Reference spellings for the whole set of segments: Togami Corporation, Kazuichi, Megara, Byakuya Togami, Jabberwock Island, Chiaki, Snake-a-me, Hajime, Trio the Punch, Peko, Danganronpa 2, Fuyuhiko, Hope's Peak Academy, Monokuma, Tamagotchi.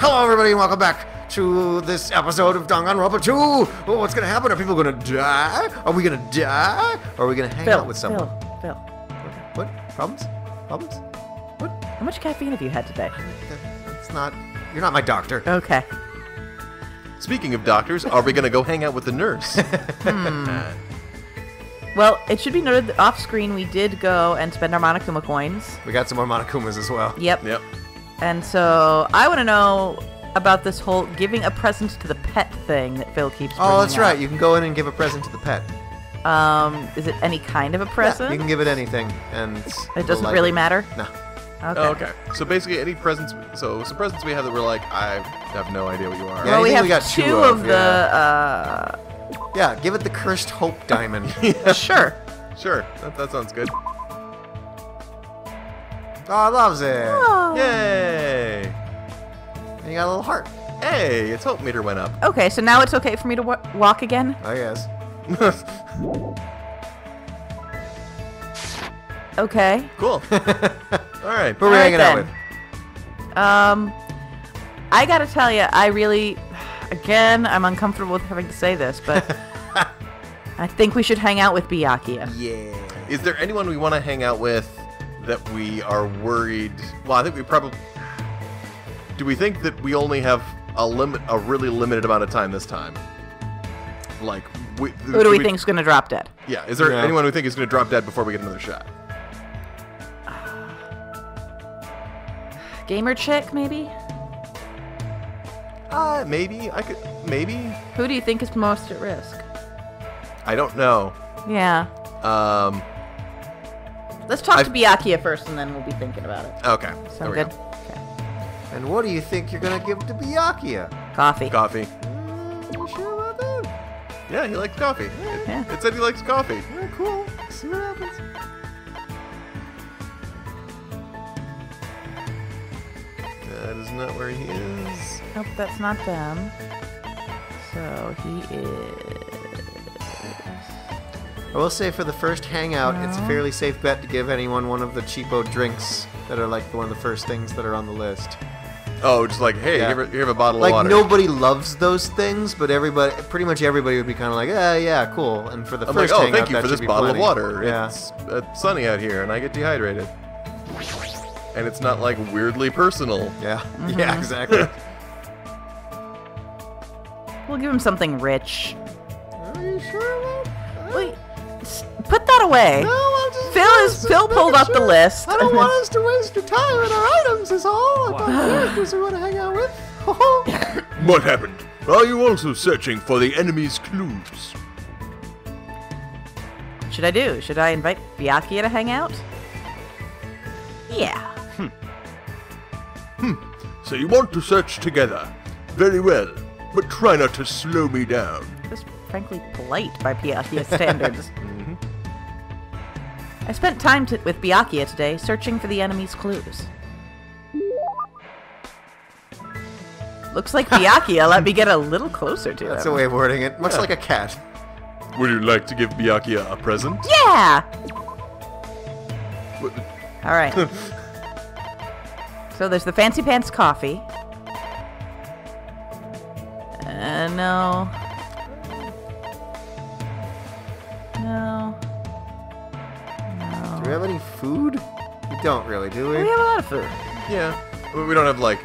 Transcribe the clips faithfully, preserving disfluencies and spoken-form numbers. Hello everybody and welcome back to this episode of Danganronpa two! Oh, what's gonna happen? Are people gonna die? Are we gonna die? Or are we gonna hang Phil, out with someone? Phil, Phil. What? Problems? Problems? What? How much caffeine have you had today? That's not... You're not my doctor. Okay. Speaking of doctors, are we gonna go hang out with the nurse? hmm. Well, it should be noted that off screen we did go and spend our Monokuma coins. We got some more Monokumas as well. Yep. Yep. And so I want to know about this whole giving a present to the pet thing that Phil keeps bringing Oh, that's up. Right. You can go in and give a present to the pet. Um, is it any kind of a present? Yeah, you can give it anything, and it doesn't like really it. matter. No. Okay. Oh, okay. So basically, any presents. So some presents we have that we're like, I have no idea what you are. Yeah, well, we have we got two, two of, of the. Yeah. Uh... yeah. Give it the cursed hope diamond. yeah. Sure. Sure. That, that sounds good. Oh, loves it. Oh. Yay. And you got a little heart. Hey, its hope meter went up. Okay, so now it's okay for me to wa walk again? I guess. okay. Cool. All right. Who are we hanging out with? Um, I got to tell you, I really, again, I'm uncomfortable with having to say this, but I think we should hang out with Byakuya. Yeah. Is there anyone we want to hang out with that we are worried? Well, I think we probably... Do we think that we only have a limit, a really limited amount of time this time? Like, we, who do we, we think is going to drop dead? Yeah, is there yeah. anyone we think is going to drop dead before we get another shot? Gamer chick, maybe. Uh, maybe I could. Maybe. Who do you think is most at risk? I don't know. Yeah. Um. Let's talk I've... to Byakuya first, and then we'll be thinking about it. Okay. Sound good? Go. Okay. And what do you think you're going to give to Byakuya? Coffee. Coffee. Mm, you sure about that? Yeah, he likes coffee. Yeah. Yeah. It said he likes coffee. Yeah, cool. Let's see what happens. That is not where he is. Nope, that's not them. So he is... I will say for the first hangout, no. it's a fairly safe bet to give anyone one of the cheapo drinks that are like one of the first things that are on the list. Oh, just like, hey, yeah. you have a bottle like, of water. Like, nobody loves those things, but everybody, pretty much everybody would be kind of like, yeah, yeah, cool. And for the I'm first like, oh, hangout, thank you for this bottle plenty. of water. Yeah. It's uh, sunny out here, and I get dehydrated. And it's not, like, weirdly personal. Yeah, mm-hmm. yeah, exactly. We'll give him something rich. Are you sure about that? Wait. Put that away. No, I'm just Phil is Phil pulled up sure. the list. I don't want us to waste your time on our items. Is all about characters we want to hang out with. What happened? Are you also searching for the enemy's clues? What should I do? Should I invite Byakuya to hang out? Yeah. Hmm. Hmm. So you want to search together? Very well, but try not to slow me down. That's frankly polite by Byakuya's standards. I spent time to, with Byakuya today, searching for the enemy's clues. Looks like Byakuya let me get a little closer to him. That's a way of wording it. Much yeah. like a cat. Would you like to give Byakuya a present? Yeah! What? All right. So there's the Fancy Pants coffee. Uh, no... Do we have any food? We don't really, do we? We have a lot of food. Yeah. We don't have, like...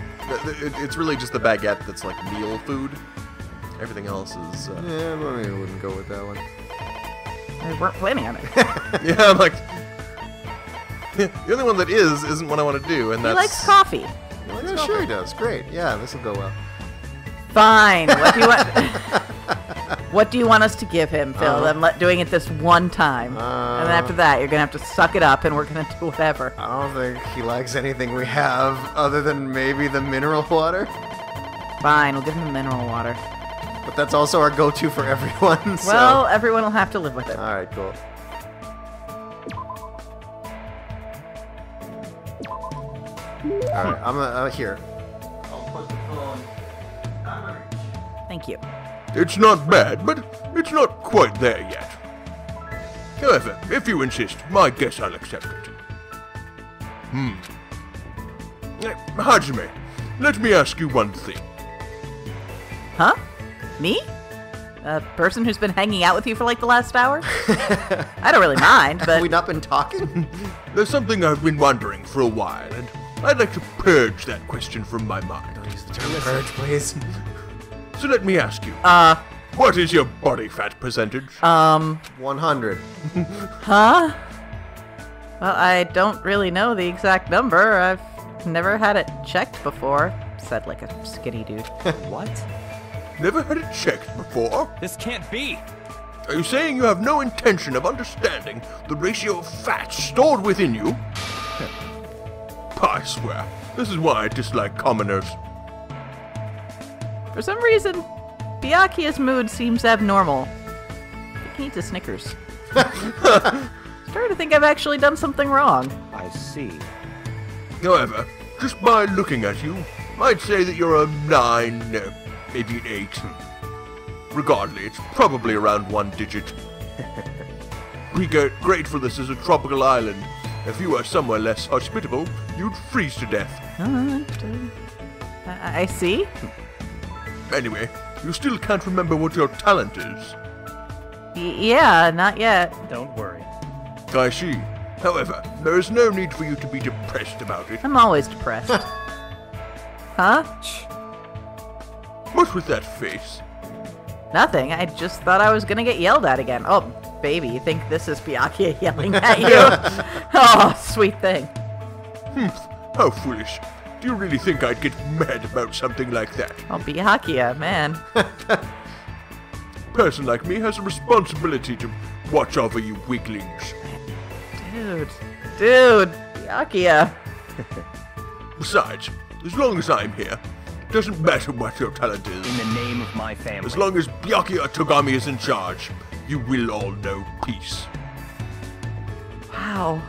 It's really just the baguette that's, like, meal food. Everything else is... Uh, yeah, well, maybe I wouldn't go with that one. We weren't planning on it. yeah, I'm like... The only one that is isn't what I want to do, and he that's... He likes coffee. He likes yeah, coffee. Sure he does. Great. Yeah, this will go well. Fine. What do you want... What do you want us to give him, Phil? Uh, I'm let, doing it this one time. Uh, and then after that, you're going to have to suck it up and we're going to do whatever. I don't think he likes anything we have other than maybe the mineral water. Fine, we'll give him the mineral water. But that's also our go-to for everyone, so... Well, everyone will have to live with it. All right, cool. All right, I'm uh, here. I'll put the phone on my reach. Thank you. It's not bad, but it's not quite there yet. However, if you insist, my guess I'll accept it. Hmm. Hajime, Let me ask you one thing. Huh? Me? A person who's been hanging out with you for like the last hour? I don't really mind, but... Have we not been talking? There's something I've been wondering for a while, and I'd like to purge that question from my mind. Don't use the term purge, please. So let me ask you. Uh... What is your body fat percentage? Um... one hundred. Huh? Well, I don't really know the exact number. I've never had it checked before. Said like a skinny dude. What? Never had it checked before? This can't be. Are you saying you have no intention of understanding the ratio of fat stored within you? I swear, this is why I dislike commoners. For some reason, Byakuya's mood seems abnormal. He needs a Snickers. I'm starting to think I've actually done something wrong. I see. However, just by looking at you, I'd say that you're a nine, uh, maybe an eight. Regardless, it's probably around one digit. We get grateful this is a tropical island. If you were somewhere less hospitable, you'd freeze to death. Uh, I, I see. Anyway, you still can't remember what your talent is. Y yeah, not yet. Don't worry. I see. However, there is no need for you to be depressed about it. I'm always depressed. Huh? What's with that face? Nothing. I just thought I was gonna get yelled at again. Oh, baby, you think this is Byakuya yelling at you? Oh, sweet thing. Humph. How foolish. Do you really think I'd get mad about something like that? Oh, Byakuya, man. Person like me has a responsibility to watch over you weaklings. Dude. Dude. Byakuya. Besides, as long as I'm here, it doesn't matter what your talent is. In the name of my family. As long as Byakuya Togami is in charge, you will all know peace. Wow.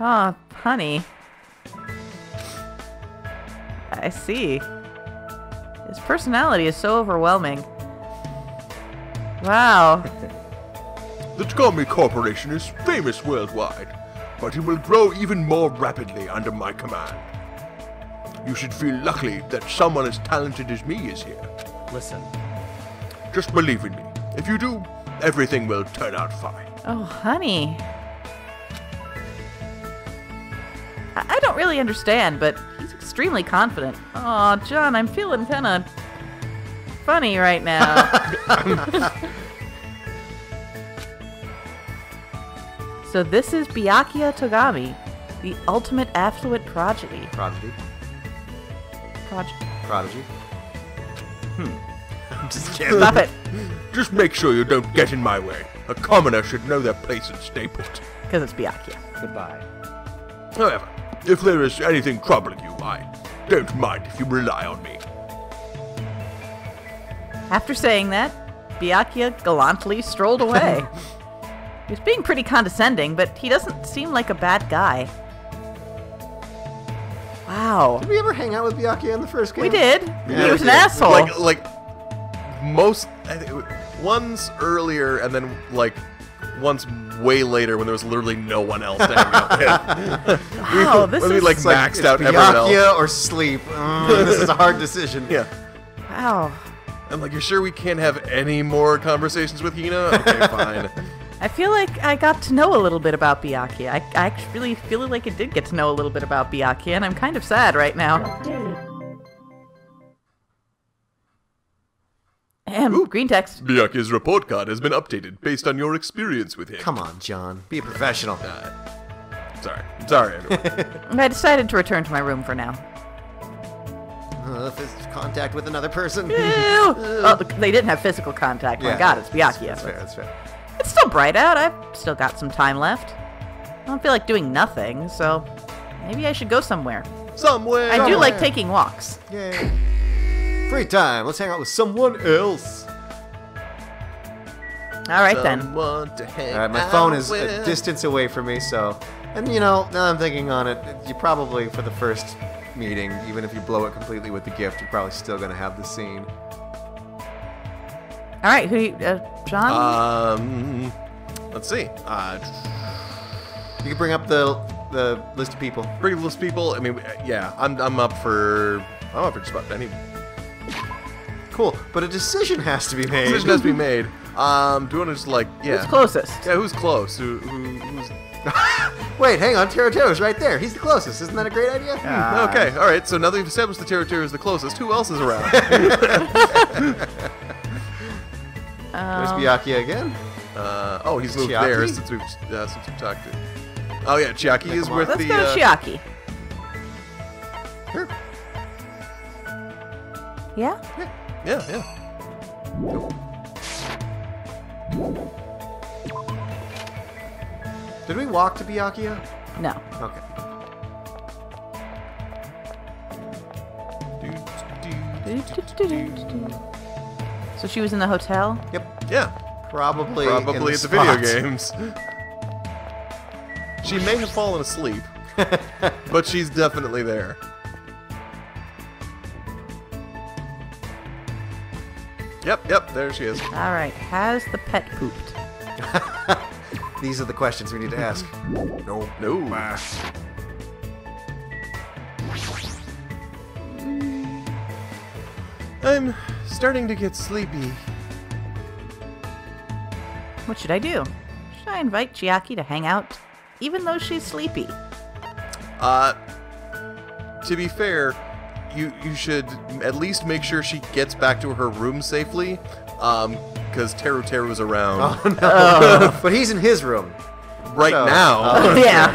Ah, oh, honey. I see. His personality is so overwhelming. Wow. The Togami Corporation is famous worldwide, but it will grow even more rapidly under my command. You should feel lucky that someone as talented as me is here. Listen. Just believe in me. If you do, everything will turn out fine. Oh, honey. I don't really understand, but he's extremely confident. Aw, oh, John, I'm feeling kind of funny right now. So this is Byakuya Togami, the ultimate affluent prodigy. Prodigy? Prodigy. Prodigy? Hmm. I'm just kidding. Stop it. Just make sure you don't get in my way. A commoner should know their place and stay put. Because it's Byakuya. Goodbye. However, if there is anything troubling you, I don't mind if you rely on me. After saying that, Byakuya gallantly strolled away. He was being pretty condescending, but he doesn't seem like a bad guy. Wow. Did we ever hang out with Byakuya in the first game? We did. Yeah, he was an asshole. Like, like most... I think, once earlier, and then, like, once... way later when there was literally no one else to hang out with. Wow, we, this when is... we, like, maxed like, out everyone else. Or sleep. Mm, this is a hard decision. Yeah. Wow. I'm like, you're sure we can't have any more conversations with Hina? Okay, fine. I feel like I got to know a little bit about Byakuya. I, I actually feel like I did get to know a little bit about Byakuya, and I'm kind of sad right now. Ooh, green text. Byakuya's report card has been updated based on your experience with him. Come on, John. Be a professional. Uh, sorry. Sorry, everyone. I decided to return to my room for now. Uh, physical contact with another person? Ew! uh, oh, they didn't have physical contact. Yeah, my God, it's Byakuya. That's fair, that's fair. It's still bright out. I've still got some time left. I don't feel like doing nothing, so maybe I should go somewhere. Somewhere! I do somewhere. like taking walks. Yeah. Free time. Let's hang out with someone else. All right, then. Someone to hang out with. All right, my phone is a distance away from me, so... And, you know, now I'm thinking on it, you probably, for the first meeting, even if you blow it completely with the gift, you're probably still going to have the scene. All right, who do you... Uh, John? Um, let's see. Uh, you can bring up the the list of people. Bring the list of people. I mean, yeah, I'm I'm up for I'm up for just about any. Cool, but a decision has to be made. A decision has to be made. Um, do you want to just like yeah? Who's closest? Yeah, who's close? Who, who who's? Wait, hang on, Terotero is right there. He's the closest. Isn't that a great idea? Uh, okay, all right. So now that we've established the Terotero is the closest, who else is around? um, There's Byakuya again. Uh, oh, he's moved Chiaki? there since we've uh, since we've talked to. Oh yeah, Chiaki like, is with Let's the. Let's go, uh, Chiaki. Sure. Yeah. Yeah. Yeah. Yeah. Cool. Did we walk to Byakuya? No. Okay. So she was in the hotel? Yep. Yeah. Probably. Probably at the video games. She may have fallen asleep, but she's definitely there. Yep, yep, there she is. Alright, has the pet pooped? These are the questions we need to ask. No. No. Uh. I'm starting to get sleepy. What should I do? Should I invite Chiaki to hang out, even though she's sleepy? Uh, to be fair, You, you should at least make sure she gets back to her room safely, um, because Teru Teru's around. Oh, no. uh, but he's in his room. Right so. now. Uh, yeah.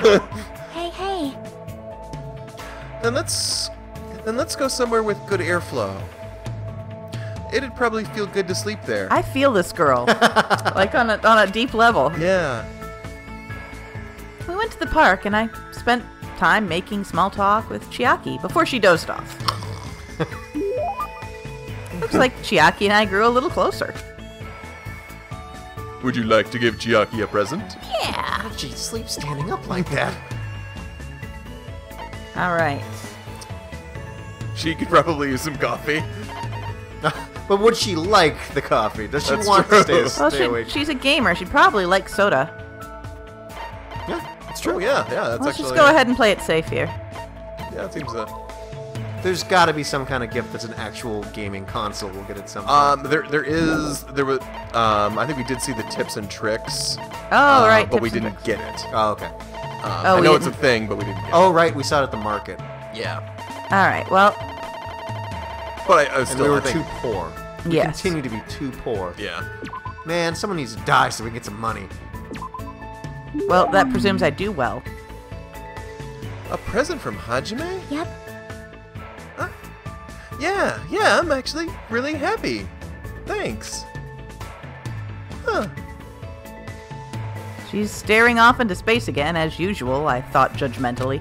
Hey, hey. Then let's, then let's go somewhere with good airflow. It'd probably feel good to sleep there. I feel this girl. Like on a, on a deep level. Yeah. We went to the park, and I spent time making small talk with Chiaki before she dozed off. Looks like Chiaki and I grew a little closer. Would you like to give Chiaki a present? Yeah. Oh, she sleeps standing up like that. All right. She could probably use some coffee. But would she like the coffee? Does she That's want true. to stay, stay well, she, awake? She's a gamer. She'd probably like soda. True. Oh, yeah, yeah. That's Let's actually, just go ahead and play it safe here. Yeah, it seems that. There's got to be some kind of gift that's an actual gaming console. We'll get it somehow. Um, there, there is. There was. Um, I think we did see the tips and tricks. Oh uh, right. But tips we didn't tricks. get it. Oh okay. Um, oh, I know it's a thing, but we didn't. Get oh it. right, we saw it at the market. Yeah. All right. Well. But I, I was still. And we were too poor. We yes. continue to be too poor. Yeah. Man, someone needs to die so we can get some money. Well, that presumes I do well. A present from Hajime? Yep. Uh, yeah, yeah, I'm actually really happy. Thanks. Huh. She's staring off into space again, as usual, I thought judgmentally.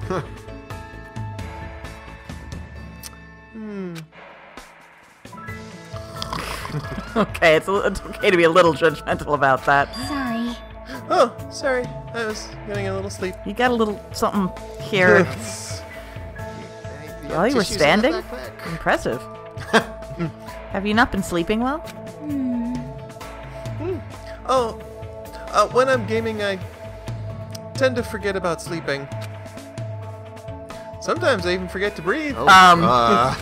hmm. Okay, it's, it's okay to be a little judgmental about that. Sorry. Oh, sorry. I was getting a little sleep. You got a little something here. While you were standing? Impressive. Have you not been sleeping well? Mm. Mm. Oh, uh, when I'm gaming, I tend to forget about sleeping. Sometimes I even forget to breathe. Oh, um, uh.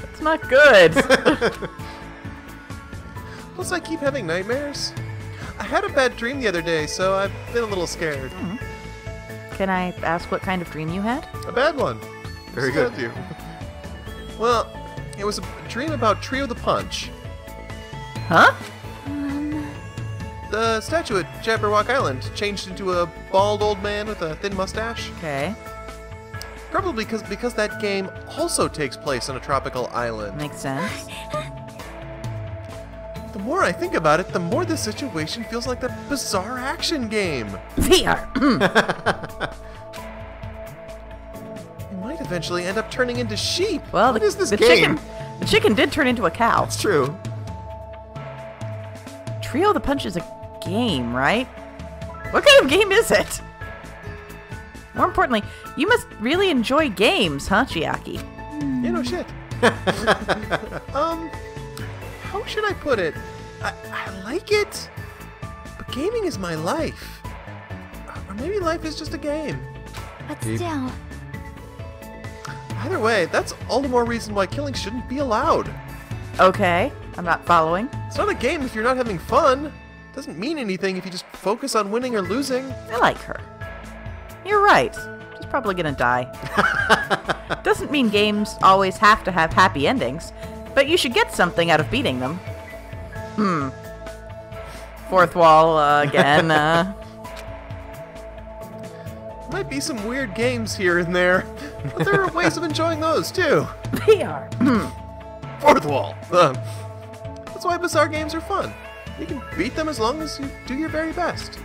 That's not good. Plus, I keep having nightmares. I had a bad dream the other day, so I've been a little scared. Mm-hmm. Can I ask what kind of dream you had? A bad one. Very good. You. Well, it was a dream about Trio the Punch. Huh? Um... The statue at Jabberwock Island changed into a bald old man with a thin mustache. Okay. Probably because because that game also takes place on a tropical island. Makes sense. The more I think about it, the more this situation feels like that bizarre action game. V R. It might eventually end up turning into sheep. Well, what the, is this the game? Chicken, the chicken did turn into a cow. That's true. Trio the Punch is a game, right? What kind of game is it? More importantly, you must really enjoy games, huh, Chiaki? Mm. You know, shit. um... How should I put it? I, I like it, but gaming is my life. Or maybe life is just a game. But still. Either way, that's all the more reason why killing shouldn't be allowed. Okay, I'm not following. It's not a game if you're not having fun. Doesn't mean anything if you just focus on winning or losing. I like her. You're right. She's probably gonna die. Doesn't mean games always have to have happy endings, but you should get something out of beating them. Hmm. Fourth wall uh, again. Uh. Might be some weird games here and there, but there are ways of enjoying those too. They are. Hmm. Fourth wall. Uh, that's why bizarre games are fun. You can beat them as long as you do your very best.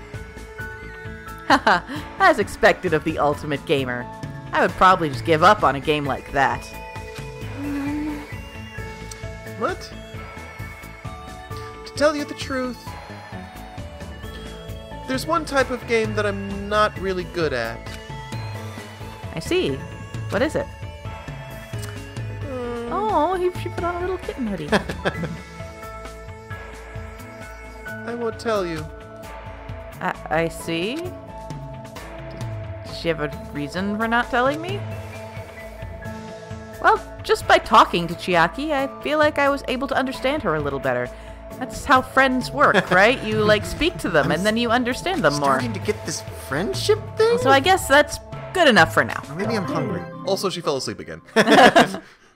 Haha, as expected of the ultimate gamer. I would probably just give up on a game like that. What? To tell you the truth, there's one type of game that I'm not really good at. I see. What is it? Um... Oh, he, she put on a little kitten hoodie. I won't tell you. I, I see. Does she have a reason for not telling me? Well, just by talking to Chiaki, I feel like I was able to understand her a little better. That's how friends work, right? You, like, speak to them, I'm and then you understand them more. I'm starting to get this friendship thing? So I guess that's good enough for now. Or maybe I'm hungry. Also, she fell asleep again.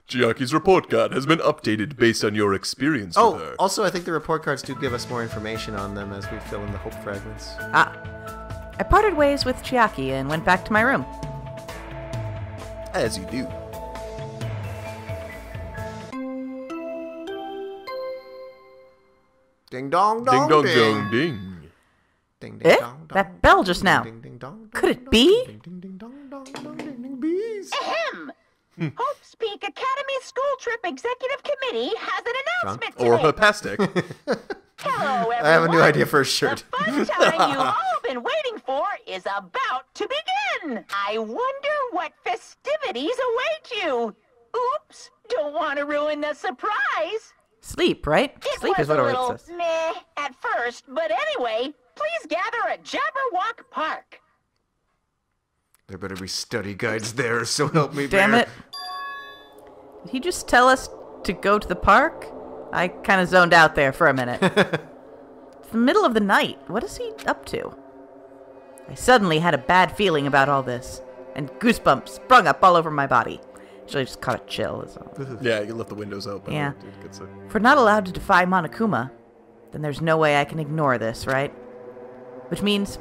Chiaki's report card has been updated based on your experience oh, with her. Oh, also I think the report cards do give us more information on them as we fill in the hope fragments. Ah. I parted ways with Chiaki and went back to my room. As you do. Ding dong dong ding. Dong, ding dong ding. Ding ding eh? Dong dong. That bell just now. Ding, ding, dong, dong, could it be? Ding ding ding dong dong dong ding ding bees. Ahem. Hope's Peak Academy School Trip Executive Committee has an announcement today. Or hepastic. Hello, everyone. I have a new idea for a shirt. The fun time you've all been waiting for is about to begin. I wonder what festivities await you. Oops, don't want to ruin the surprise. Sleep, right? It Sleep was is what a little it says. Meh at first, but anyway, please gather at Jabberwock Park. There better be study guides there, so help me, Damn bear. It. Did he just tell us to go to the park? I kind of zoned out there for a minute. It's the middle of the night. What is he up to? I suddenly had a bad feeling about all this, and goosebumps sprung up all over my body. Actually, I just caught a chill. So. Yeah, you left the windows open. Yeah. If we're not allowed to defy Monokuma, then there's no way I can ignore this, right? Which means...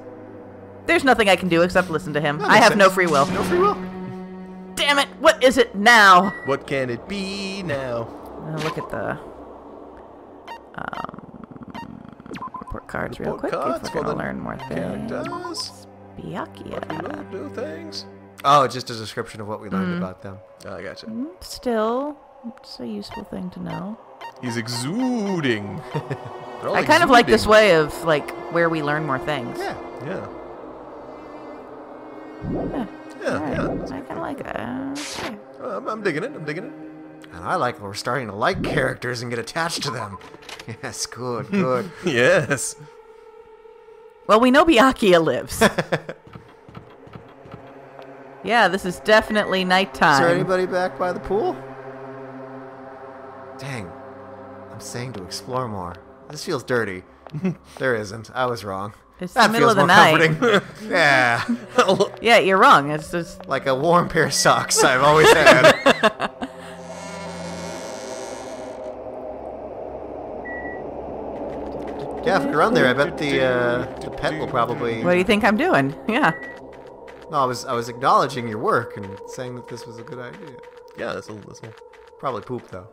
there's nothing I can do except listen to him. I have sense. no free will. No free will. Damn it! What is it now? What can it be now? Uh, look at the um, report cards report real quick. Cards if we're gonna learn more things. Byakuya. Do things. Oh, just a description of what we learned mm. about them. Oh, I gotcha. Mm, still, it's a useful thing to know. He's exuding. I kind exuding. of like this way of like where we learn more things. Yeah. Yeah. Yeah, yeah, yeah. Right. I kind of like that. Uh, okay. I'm, I'm digging it. I'm digging it. And I like that we're starting to like characters and get attached to them. Yes, good, good. Yes. Well, we know Byakuya lives. Yeah, this is definitely nighttime. Is there anybody back by the pool? Dang. I'm saying to explore more. This feels dirty. There isn't. I was wrong. It's that the middle of the night. Yeah. Yeah, you're wrong. It's just like a warm pair of socks I've always had. Yeah, if we run there, I bet the uh, the pet will probably. What do you think I'm doing? Yeah. No, I was I was acknowledging your work and saying that this was a good idea. Yeah, this will this will probably poop though.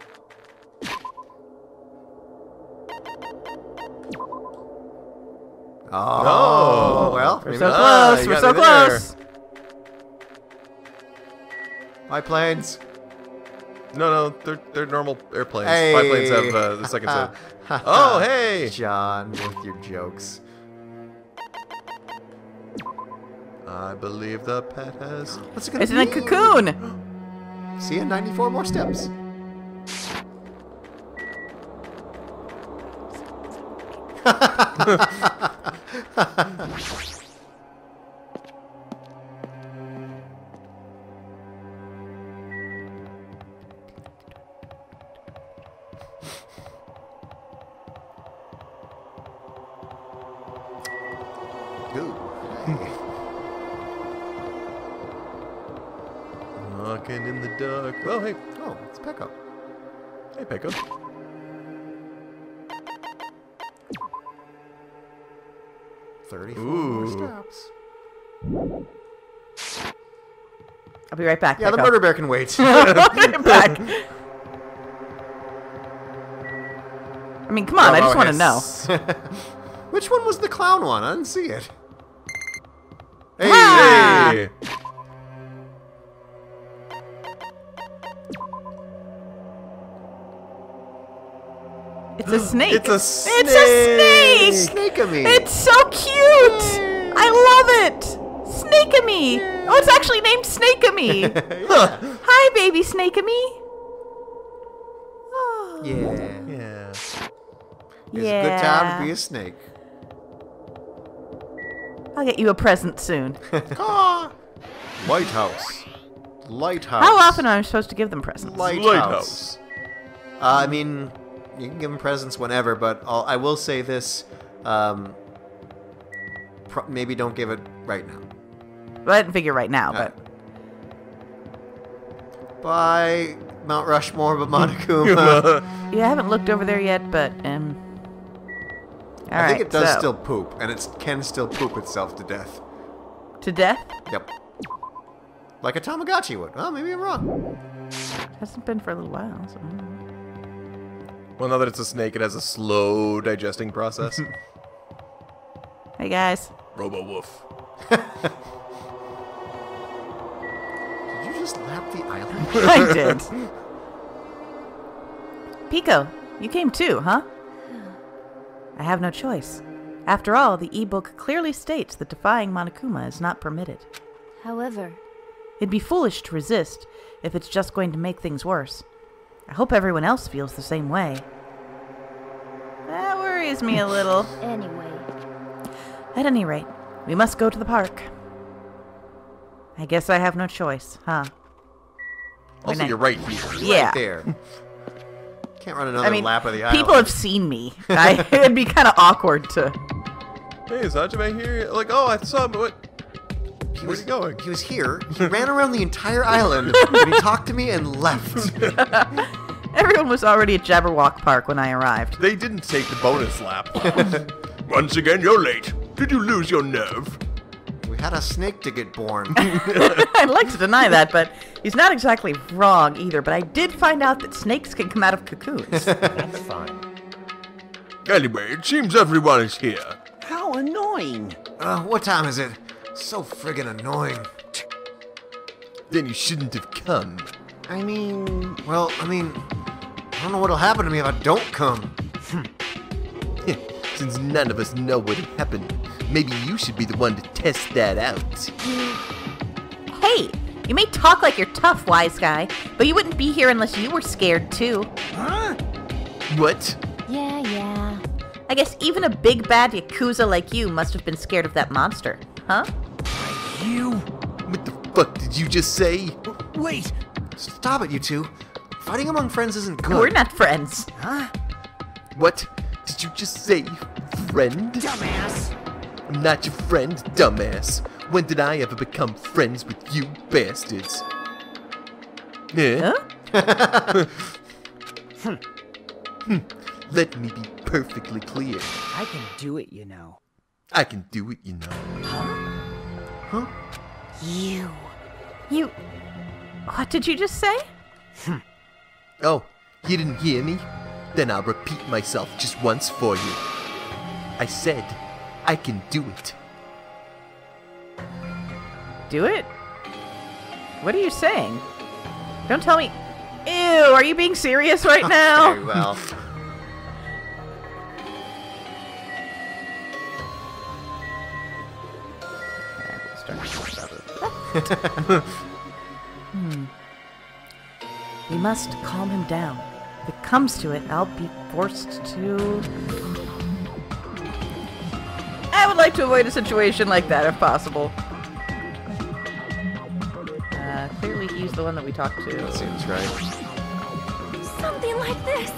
Oh, oh, well. We're so ah, close. We're so close. Biplanes. No, no. They're, they're normal airplanes. Hey. Biplanes have uh, the second set. Oh, hey. John, with your jokes. I believe the pet has... What's it gonna it's be? in a cocoon. See you ninety-four more steps. Ooh. Walking in the dark. Oh, hey. Oh, it's Peko. Hey, Peko. thirty-four Ooh. Stops. I'll be right back. Yeah, Peko. The murder bear can wait. I'm back. I mean, come on. Oh, I just oh, want to yes. know. Which one was the clown one? I didn't see it. Hey! Ah! Hey. It's a snake. It's a snake. It's a snake. Snake-a-me. It's so cute. Yay. I love it. Snake-a-me. Oh, it's actually named Snake-a-me. Yeah. Huh. Hi, baby Snake-a-me. Oh. Yeah. Yeah. It's yeah. a good time to be a snake. I'll get you a present soon. Ah. Lighthouse. Lighthouse. How often am I supposed to give them presents? Lighthouse. Lighthouse. Uh, I mean, you can give them presents whenever, but I'll, I will say this. Um, pro maybe don't give it right now. Well, I didn't figure right now, right. but... Bye, Mount Rushmore, but Monokuma. Yeah, I haven't looked over there yet, but... Um, all I right, think it does so. still poop, and it can still poop itself to death. To death? Yep. Like a Tamagotchi would. Well, maybe I'm wrong. It hasn't been for a little while, so... Well, now that it's a snake, it has a slow digesting process. Hey, guys. Robo-woof. Did you just lap the island? I did. Peko, you came too, huh? I have no choice. After all, the e-book clearly states that defying Monokuma is not permitted. However... It'd be foolish to resist if it's just going to make things worse. I hope everyone else feels the same way. That worries me a little. Anyway. At any rate, we must go to the park. I guess I have no choice, huh? Also, I... you're right here. Yeah. Right there. Can't run another I mean, lap of the island. People have seen me. I, it'd be kind of awkward to... Hey, is Hajime here? Like, oh, I saw him, but what... He was, going? he was here, he ran around the entire island, and he talked to me and left. Everyone was already at Jabberwock Park when I arrived. They didn't take the bonus lap. Once again, you're late. Did you lose your nerve? We had a snake to get born. I'd like to deny that, but he's not exactly wrong either, but I did find out that snakes can come out of cocoons. That's fine. Anyway, it seems everyone is here. How annoying. Uh, what time is it? So friggin' annoying. Then you shouldn't have come. I mean... Well, I mean... I don't know what'll happen to me if I don't come. Since none of us know what happened, maybe you should be the one to test that out. Hey! You may talk like you're tough, wise guy, but you wouldn't be here unless you were scared, too. Huh? What? Yeah, yeah. I guess even a big bad Yakuza like you must have been scared of that monster. Huh? You? What the fuck did you just say? Wait! Stop it, you two. Fighting among friends isn't good. We're not friends. Huh? What did you just say, friend? Dumbass! I'm not your friend, dumbass. When did I ever become friends with you bastards? Eh? Huh? hmm. Hmm. Let me be perfectly clear. I can do it, you know. I can do it, you know. Huh? Huh? You. You. What did you just say? Hm. Oh, you didn't hear me? Then I'll repeat myself just once for you. I said, I can do it. Do it? What are you saying? Don't tell me. Ew, are you being serious right now? Very well. hmm. We must calm him down. If it comes to it, I'll be forced to... I would like to avoid a situation like that if possible. Uh, clearly he's the one that we talked to. That seems right. Something like this!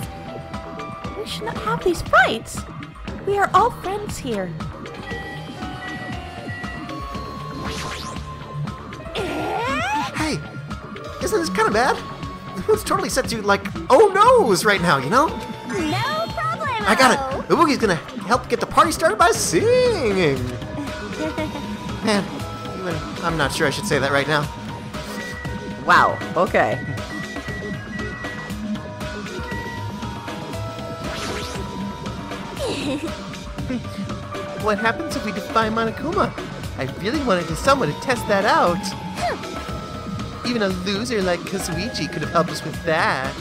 We should not have these fights. We are all friends here. Hey, isn't this kind of bad? The mood's totally set to, like, oh no's right now, you know? No problem. I got it. Ubugi's gonna help get the party started by singing. Man, I'm not sure I should say that right now. Wow, okay. What happens if we defy Monokuma? I really wanted to someone to test that out. Even a loser like Kazuichi could have helped us with that.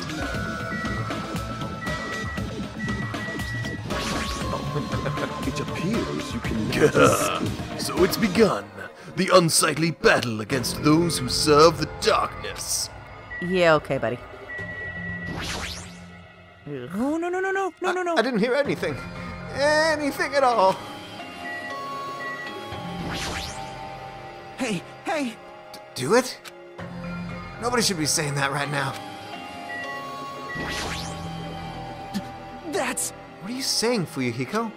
It appears you can get us. So it's begun. The unsightly battle against those who serve the darkness. Yeah, okay, buddy. Oh, no, no, no, no, no, no, no. I didn't hear anything. Anything at all. Hey, hey. D- do it? Nobody should be saying that right now. D- that's... What are you saying, Fuyuhiko?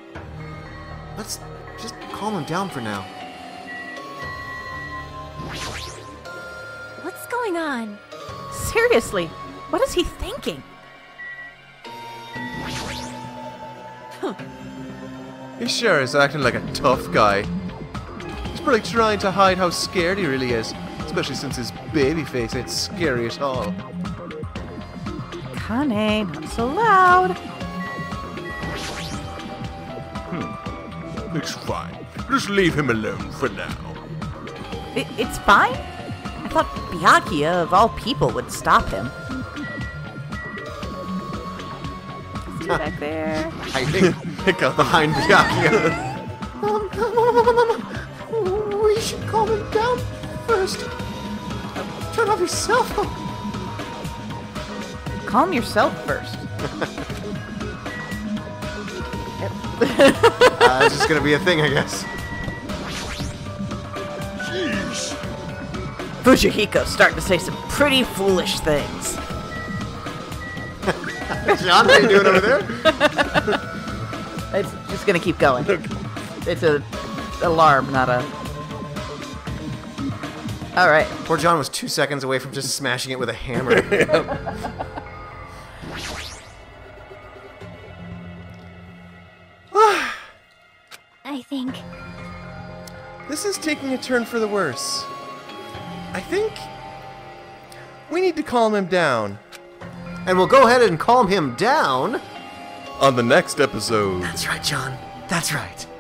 Let's just calm him down for now. What's going on? Seriously, what is he thinking? Huh. He sure is acting like a tough guy. He's probably trying to hide how scared he really is, especially since his baby face ain't scary at all. Kane, not so loud. Hmm. It's fine. Just leave him alone for now. It, it's fine? I thought Byakuya, of all people, would stop him. He's back there. I think Peko behind Byakuya. um, um, um, we should calm him down first. Turn off your cell phone. Calm yourself first. uh, this is going to be a thing, I guess. Fuyuhiko's starting to say some pretty foolish things. John, what are you doing over there? It's just gonna keep going. It's a alarm, not a... Alright. Poor John was two seconds away from just smashing it with a hammer. I think... This is taking a turn for the worse. I think we need to calm him down. And we'll go ahead and calm him down on the next episode. That's right, John. That's right.